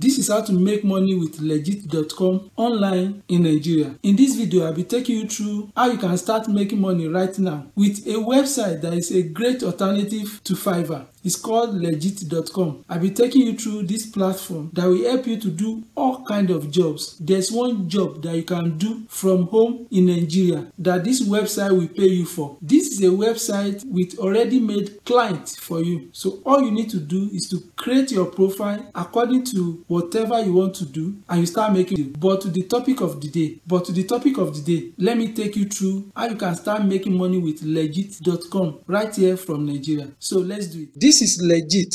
This is how to make money with Legiit.com online in Nigeria. In this video, I'll be taking you through how you can start making money right now with a website that is a great alternative to Fiverr. It's called Legiit.com. I'll be taking you through this platform that will help you to do all kinds of jobs. There's one job that you can do from home in Nigeria that this website will pay you for. This is a website with already made clients for you. So all you need to do is to create your profile according to whatever you want to do and you start making it. But to the topic of the day, let me take you through how you can start making money with Legiit.com right here from Nigeria. So let's do it. This is Legiit,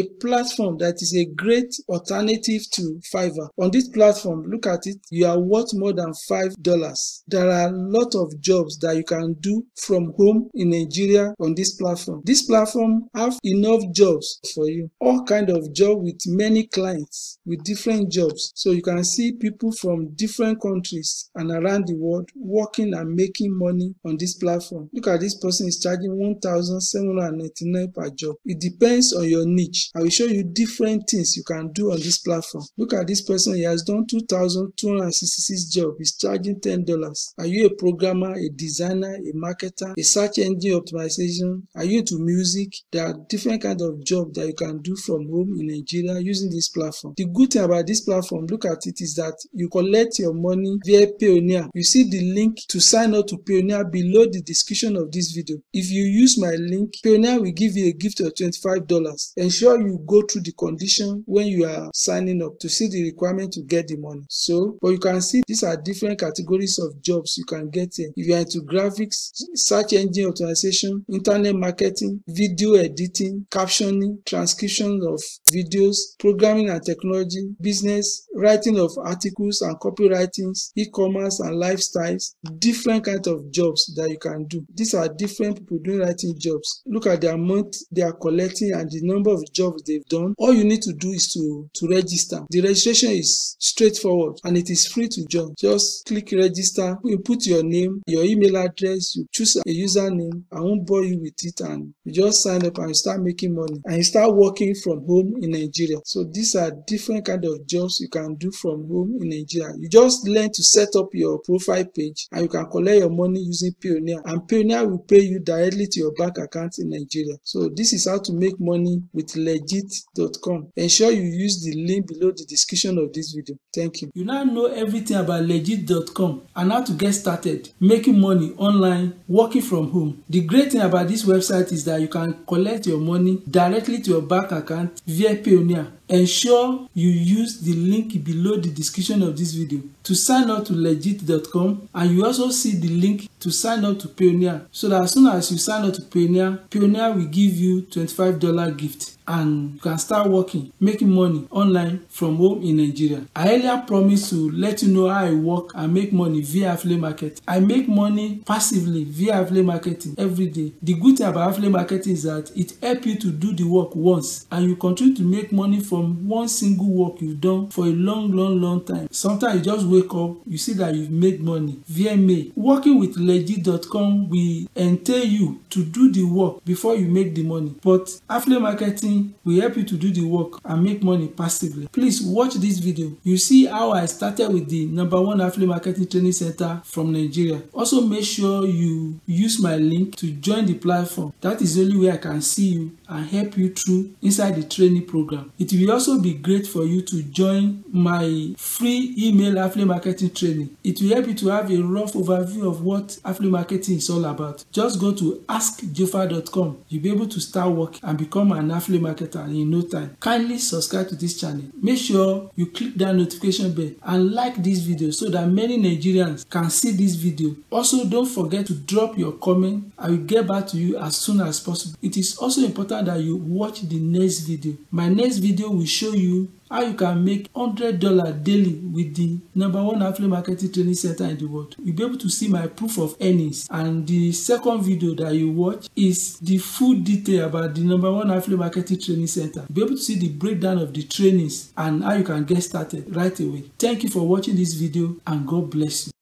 a platform that is a great alternative to Fiverr. On this platform, look at it, you are worth more than $5. There are a lot of jobs that you can do from home in Nigeria on this platform. This platform have enough jobs for you, all kind of jobs with many clients, with different jobs. So you can see people from different countries and around the world working and making money on this platform. Look at this person is charging $1,799 per job. It depends on your niche. I will show you different things you can do on this platform. Look at this person, he has done 2,266 jobs, he's charging $10. Are you a programmer, a designer, a marketer, a search engine optimization? Are you into music? There are different kinds of jobs that you can do from home in Nigeria using this platform. The good thing about this platform, look at it, is that you collect your money via Payoneer. You see the link to sign up to Payoneer below the description of this video. If you use my link, Payoneer will give you a gift of $25. Ensure you go through the condition when you are signing up to see the requirement to get the money. So, but you can see these are different categories of jobs you can get here. If you are into graphics, search engine optimization, internet marketing, video editing, captioning, transcription of videos, programming and technology, business, writing of articles and copywritings, e-commerce and lifestyles, different kinds of jobs that you can do. These are different people doing writing jobs. Look at the amount they are collecting and the number of jobs they've done. All you need to do is to register. The registration is straightforward and it is free to join. Just click register, you put your name, your email address, you choose a username. I won't bore you with it and you just sign up and you start making money and you start working from home in Nigeria. So these are different kind of jobs you can do from home in Nigeria. You just learn to set up your profile page and you can collect your money using Payoneer, and Payoneer will pay you directly to your bank account in Nigeria. So this is how to make money with Legiit.com. Ensure you use the link below the description of this video. Thank you. You now know everything about Legiit.com and how to get started making money online, working from home. The great thing about this website is that you can collect your money directly to your bank account via Payoneer. Ensure you use the link below the description of this video to sign up to Legiit.com, and you also see the link to sign up to Payoneer, so that as soon as you sign up to Payoneer, Payoneer will give you $25 gift and you can start working, making money online from home in Nigeria. I earlier promised to let you know how I work and make money via affiliate marketing. I make money passively via affiliate marketing every day. The good thing about affiliate marketing is that it helps you to do the work once and you continue to make money from one single work you've done for a long time. Sometimes you just wake up, you see that you've made money via mail. Working with Legiit.com will entail you to do the work before you make the money, but affiliate marketing will help you to do the work and make money passively. Please watch this video. You see how I started with the #1 affiliate marketing training center from Nigeria. Also make sure you use my link to join the platform. That is the only way I can see you and help you through inside the training program. It will also be great for you to join my free email affiliate marketing training. It will help you to have a rough overview of what affiliate marketing is all about. Just go to askjofa.com. You'll be able to start work and become an affiliate marketer in no time. Kindly subscribe to this channel. Make sure you click that notification bell and like this video so that many Nigerians can see this video. Also, don't forget to drop your comment. I will get back to you as soon as possible. It is also important that you watch the next video. My next video will show you how you can make $100 daily with the #1 affiliate marketing training center in the world. You'll be able to see my proof of earnings. And the second video that you watch is the full detail about the #1 affiliate marketing training center. You'll be able to see the breakdown of the trainings and how you can get started right away. Thank you for watching this video and God bless you.